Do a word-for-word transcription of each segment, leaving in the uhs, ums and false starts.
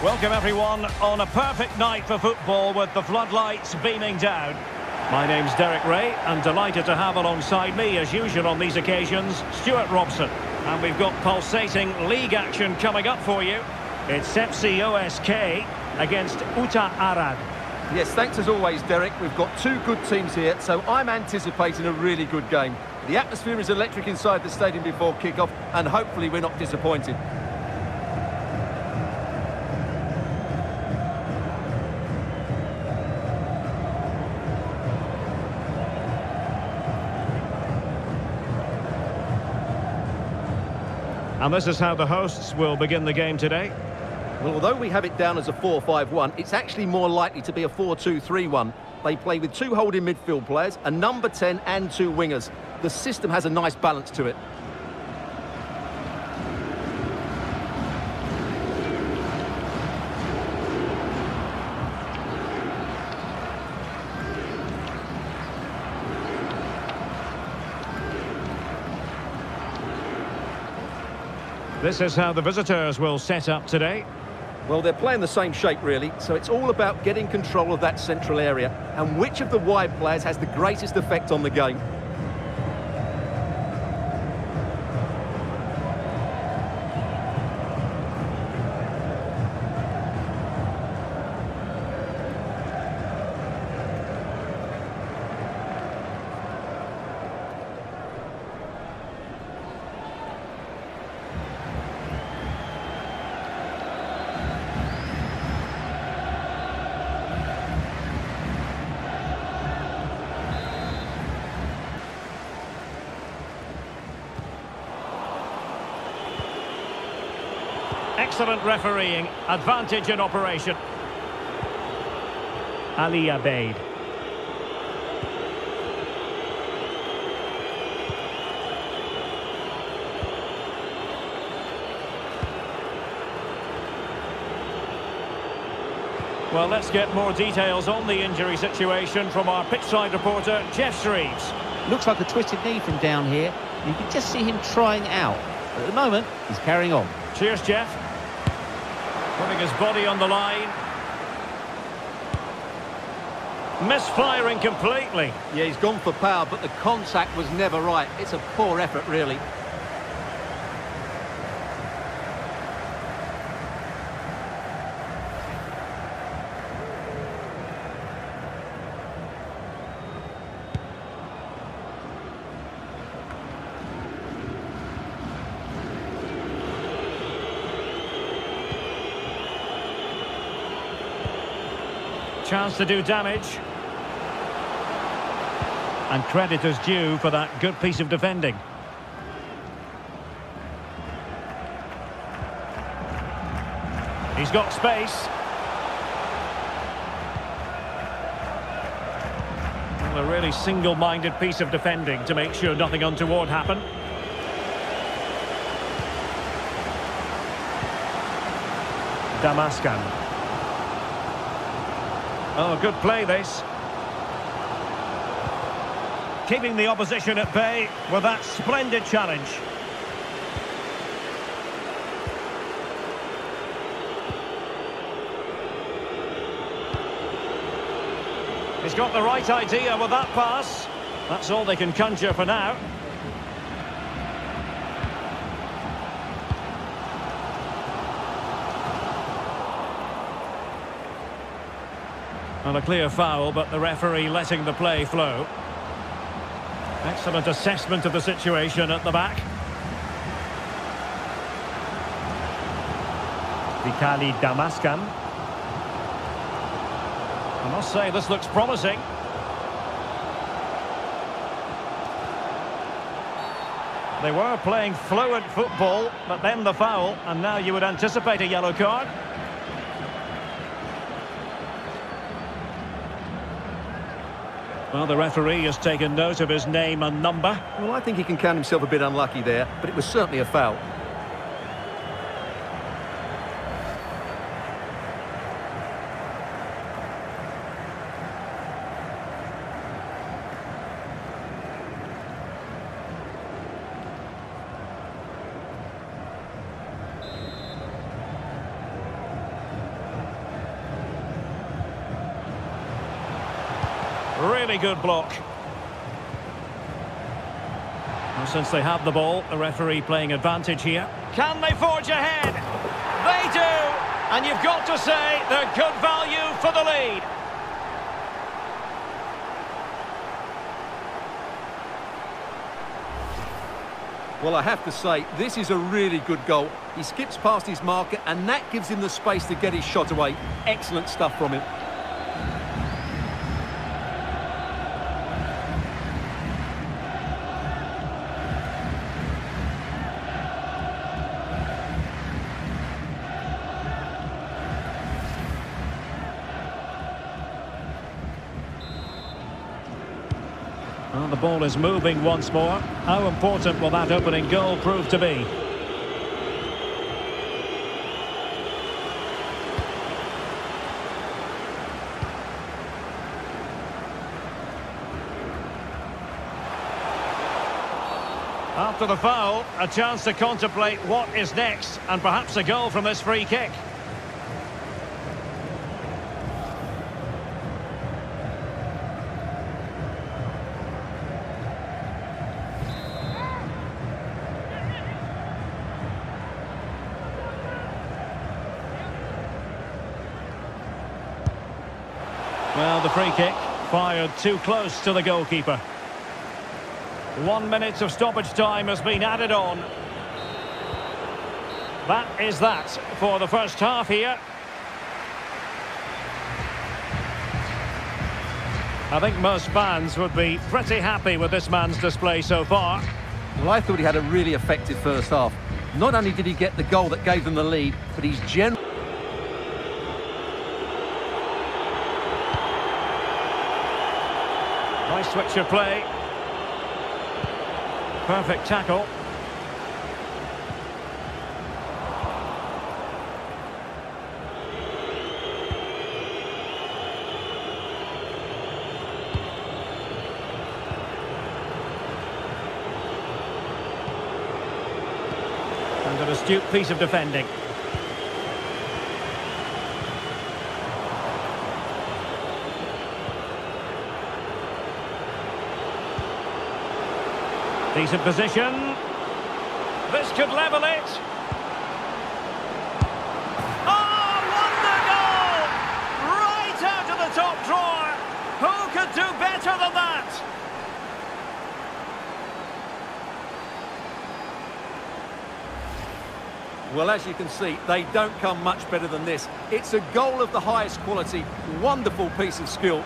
Welcome everyone on a perfect night for football with the floodlights beaming down. My name's Derek Ray and delighted to have alongside me, as usual on these occasions, Stuart Robson. And we've got pulsating league action coming up for you. It's Sepsi O S K against Uta Arad. Yes, thanks as always, Derek. We've got two good teams here, so I'm anticipating a really good game. The atmosphere is electric inside the stadium before kickoff, and hopefully we're not disappointed. And this is how the hosts will begin the game today. Well, although we have it down as a four five one, it's actually more likely to be a four two three one. They play with two holding midfield players, a number ten and two wingers. The system has a nice balance to it. This is how the visitors will set up today. Well, they're playing the same shape, really, so it's all about getting control of that central area and which of the wide players has the greatest effect on the game. Excellent refereeing, advantage in operation. Ali Abed. Well, let's get more details on the injury situation from our pitchside reporter, Jeff Reeves. Looks like a twisted knee from down here. You can just see him trying out. But at the moment, he's carrying on. Cheers, Jeff. Putting his body on the line. Misfiring completely. Yeah, he's gone for power, but the contact was never right. It's a poor effort, really. Chance to do damage, and credit is due for that good piece of defending. He's got space. Well, a really single-minded piece of defending to make sure nothing untoward happened. Damascan. Oh, good play, this. Keeping the opposition at bay with that splendid challenge. He's got the right idea with that pass. That's all they can conjure for now. And a clear foul, but the referee letting the play flow. Excellent assessment of the situation at the back. Vikali Damascan. I must say, this looks promising. They were playing fluent football, but then the foul, and now you would anticipate a yellow card. Well, the referee has taken note of his name and number. Well, I think he can count himself a bit unlucky there, but it was certainly a foul. Really good block. And since they have the ball, the referee playing advantage here. Can they forge ahead? They do! And you've got to say they're good value for the lead. Well, I have to say, this is a really good goal. He skips past his marker, and that gives him the space to get his shot away. Excellent stuff from him. The ball is moving once more. How important will that opening goal prove to be? After the foul, a chance to contemplate what is next, and perhaps a goal from this free kick. Well, the free kick fired too close to the goalkeeper. One minute of stoppage time has been added on. That is that for the first half here. I think most fans would be pretty happy with this man's display so far. Well, I thought he had a really effective first half. Not only did he get the goal that gave them the lead, but he's generally... Nice switch of play. Perfect tackle. And an astute piece of defending. Decent position. This could level it. Oh, wonder goal! Right out of the top drawer. Who could do better than that? Well, as you can see, they don't come much better than this. It's a goal of the highest quality. Wonderful piece of skill.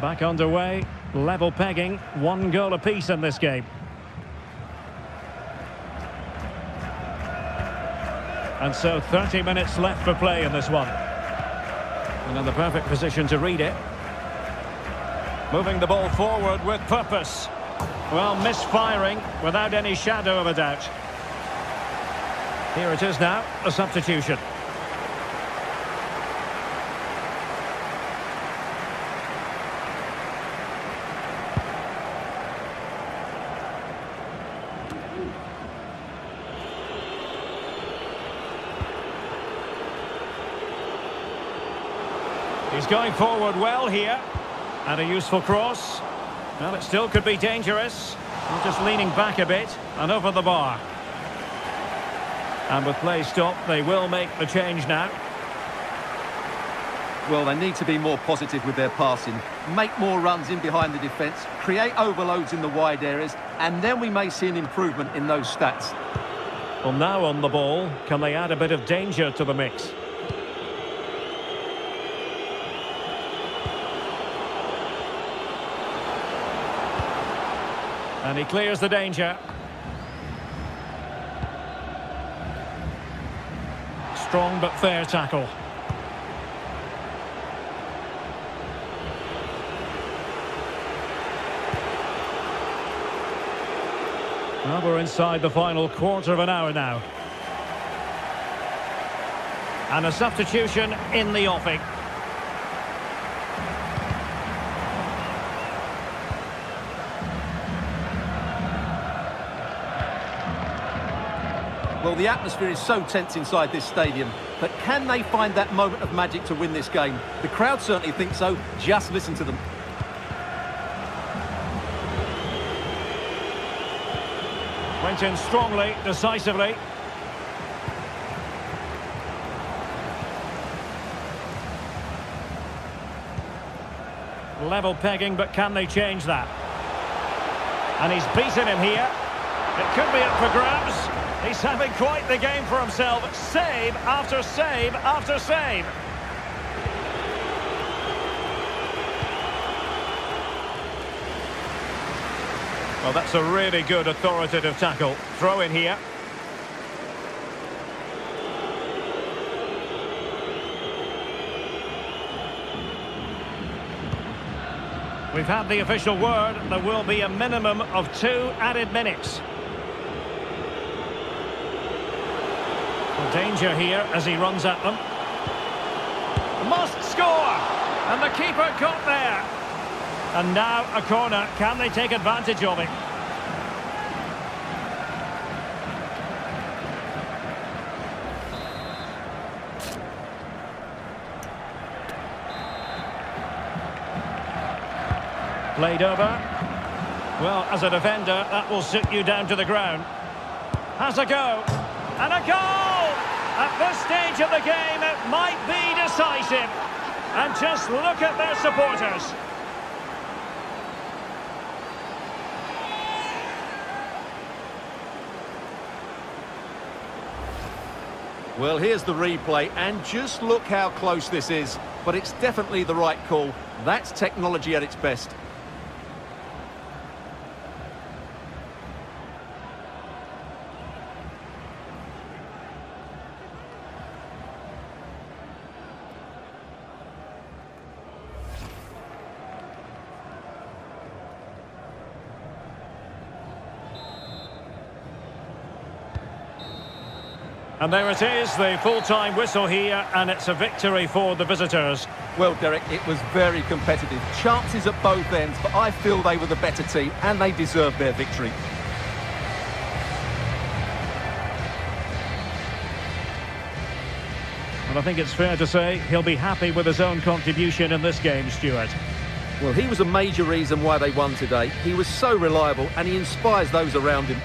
Back underway, level pegging, one goal apiece in this game. And so thirty minutes left for play in this one. And in the perfect position to read it. Moving the ball forward with purpose. Well, misfiring without any shadow of a doubt. Here it is now, a substitution. He's going forward well here, and a useful cross. Well, it still could be dangerous. He's just leaning back a bit and over the bar. And with play stopped, they will make the change now. Well, they need to be more positive with their passing. Make more runs in behind the defence, create overloads in the wide areas, and then we may see an improvement in those stats. Well, now on the ball, can they add a bit of danger to the mix? And he clears the danger. Strong but fair tackle. Well, we're inside the final quarter of an hour now. And a substitution in the offing. Well, the atmosphere is so tense inside this stadium, but can they find that moment of magic to win this game? The crowd certainly think so. Just listen to them. Went in strongly, decisively. Level pegging, but can they change that? And he's beaten him here. It could be up for grabs. He's having quite the game for himself. Save after save after save. Well, that's a really good authoritative tackle. Throw in here. We've had the official word. There will be a minimum of two added minutes. Danger here as he runs at them. Must score! And the keeper got there. And now a corner. Can they take advantage of it? Played over. Well, as a defender, that will sit you down to the ground. Has a go. And a goal! At this stage of the game, it might be decisive. And just look at their supporters. Well, here's the replay, and just look how close this is. But it's definitely the right call. That's technology at its best. And there it is, the full-time whistle here, and it's a victory for the visitors. Well, Derek, it was very competitive. Chances at both ends, but I feel they were the better team, and they deserved their victory. And I think it's fair to say he'll be happy with his own contribution in this game, Stuart. Well, he was a major reason why they won today. He was so reliable, and he inspires those around him.